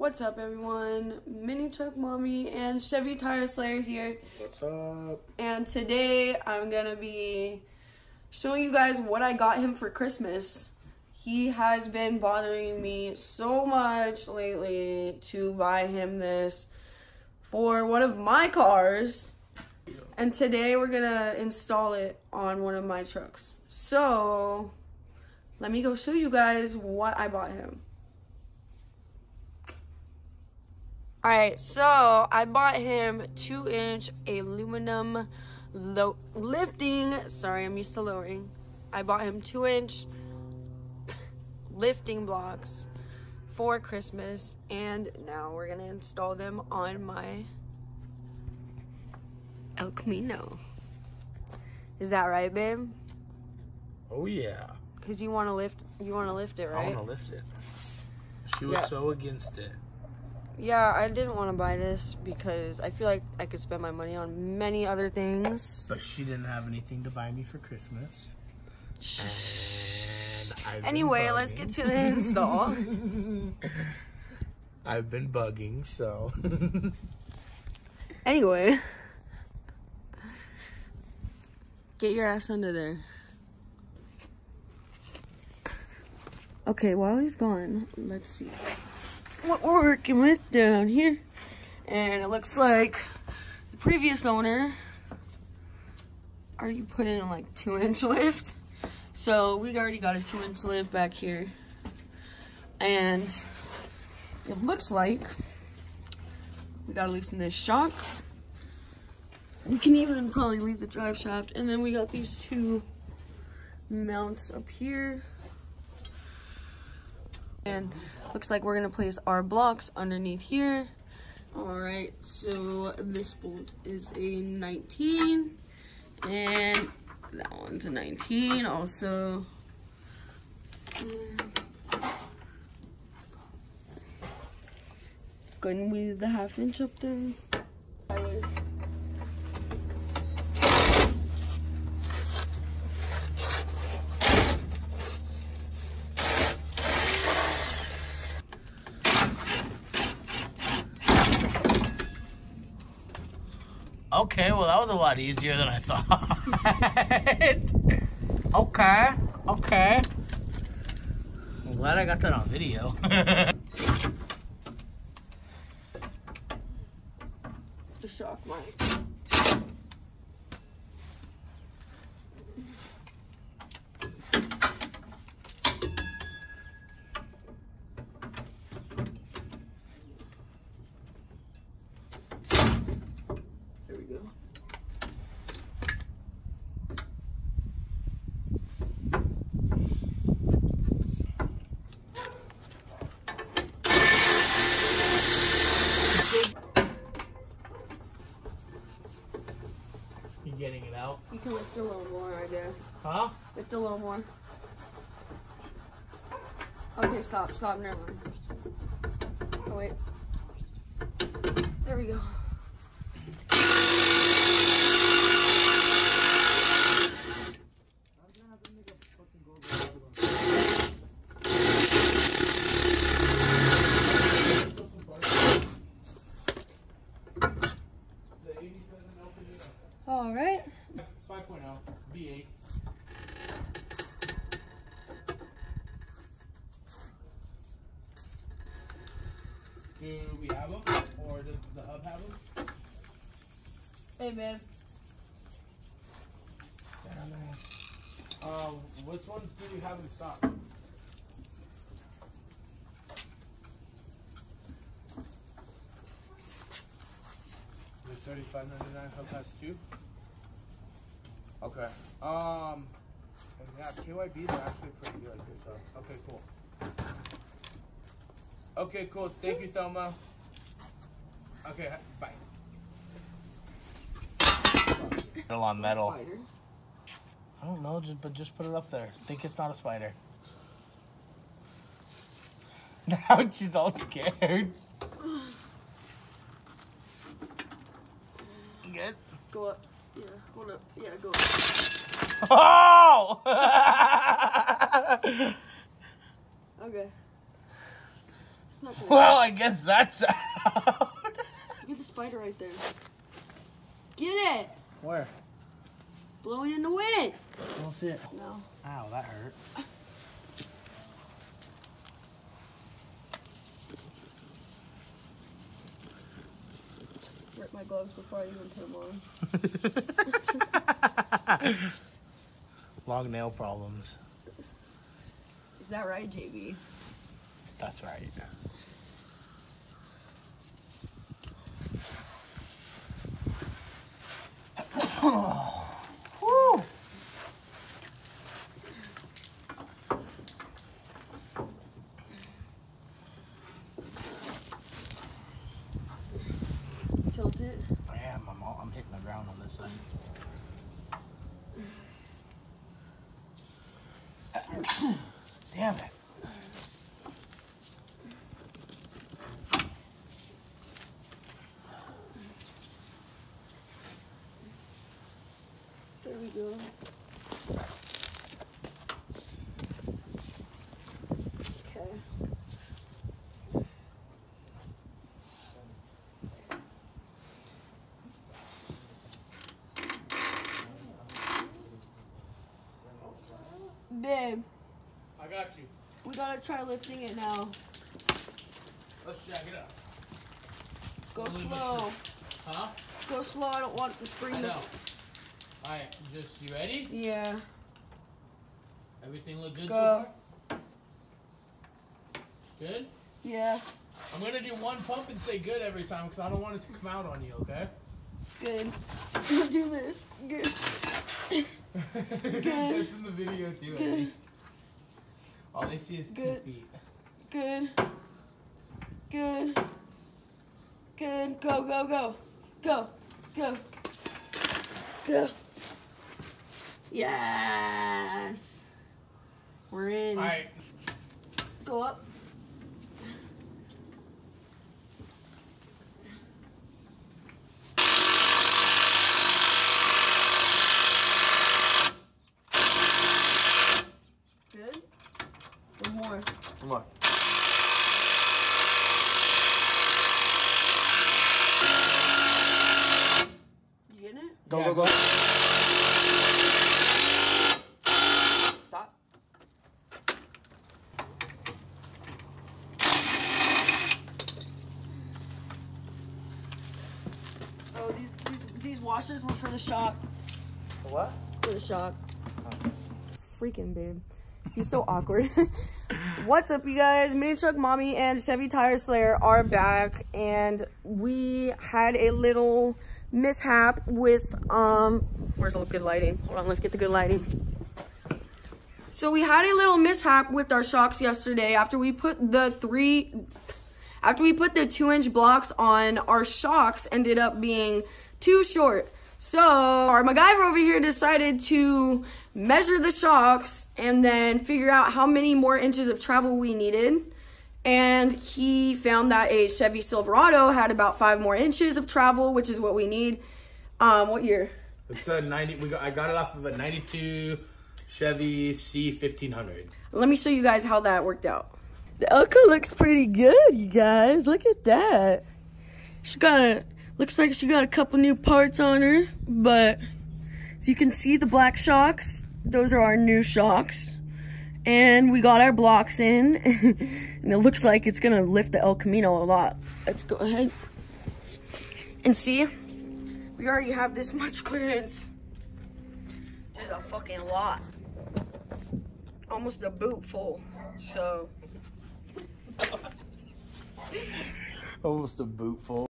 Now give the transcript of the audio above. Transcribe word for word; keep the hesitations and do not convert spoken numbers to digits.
What's up, everyone? Mini Truck Mommy and Chevy Tire Slayer here. What's up? And today I'm gonna be showing you guys what I got him for Christmas. He has been bothering me so much lately to buy him this for one of my cars. And today we're gonna install it on one of my trucks. So let me go show you guys what I bought him. Alright, so I bought him two inch aluminum lo lifting, sorry, I'm used to lowering. I bought him two inch lifting blocks for Christmas, and now we're gonna install them on my El Camino. Is that right, babe? Oh yeah. Cause you wanna lift, you wanna lift it, right? I wanna lift it. She was yeah. so against it. Yeah, I didn't want to buy this because I feel like I could spend my money on many other things. But she didn't have anything to buy me for Christmas. And anyway, let's get to the install. I've been bugging, so. Anyway. Get your ass under there. Okay, while he's gone, let's see what we're working with down here. And it looks like the previous owner already put in like two inch lift, so we already got a two inch lift back here, and it looks like we gotta leave some of this shock. We can even probably leave the drive shaft, and then we got these two mounts up here. And looks like we're gonna place our blocks underneath here. All right, so this bolt is a nineteen, and that one's a nineteen also. Going with the half inch up there. Okay, well, that was a lot easier than I thought. Okay, okay. I'm glad I got that on video. The shock mic. Getting it out. You can lift a little more, I guess. Huh? Lift a little more. Okay, stop, stop, never mind. Oh, wait. There we go. All right. five point oh, V eight. Do we have them? Or does the hub have them? Hey, man. Um, which ones do we have in stock? The thirty-five ninety-nine hub has two. Okay. Um. Yeah, K Y B is actually pretty good. So. Okay, cool. Okay, cool. Thank you, Thelma. Okay, bye. Metal on metal. I don't know, just but just put it up there. Think it's not a spider. Now she's all scared. Good. Go up. Yeah, hold up. Yeah, go. Oh! Okay. That's not good. Well, I guess that's out. Look at the spider right there. Get it! Where? Blowing in the wind. I don't see it. No. Ow, that hurt. Rip my gloves before I even put them on. Long nail problems. Is that right, J B? That's right. Woo! Tilt it. I am. I'm, all, I'm hitting the ground on this end. Damn it. Babe. I got you. We gotta try lifting it now. Let's jack it up. Go slow. Huh? Go slow. I don't want the spring. I know. All right, just you ready? Yeah. Everything look good go. So far? Good? Yeah. I'm gonna do one pump and say good every time because I don't want it to come out on you, okay? Good. I'm gonna do this. Good. Good. They're from the video too. Good. All they see is good. Two feet. Good. Good. Good. Go, go, go. Go. Go. Go. Yes. We're in. All right. Go up. Look. You in it? Go, yeah. Go, go. Stop. Oh, these, these, these washers were for the shop. For what? For the shop. Oh. Freaking babe. He's so awkward. What's up, you guys? Mini Truck Mommy and Chevy Tire Slayer are back, and we had a little mishap with um where's all the good lighting? Hold on, let's get the good lighting. So we had a little mishap with our shocks yesterday after we put the three after we put the two inch blocks on. Our shocks ended up being too short. So our MacGyver over here decided to measure the shocks and then figure out how many more inches of travel we needed. And he found that a Chevy Silverado had about five more inches of travel, which is what we need. Um, what year? It's a ninety. We got, I got it off of a ninety-two Chevy C fifteen hundred. Let me show you guys how that worked out. The Elka looks pretty good, you guys. Look at that. She got a. Looks like she got a couple new parts on her, but so you can see the black shocks. Those are our new shocks. And we got our blocks in, and it looks like it's gonna lift the El Camino a lot. Let's go ahead and see. We already have this much clearance. This is a fucking lot. Almost a boot full, so. Almost a boot full.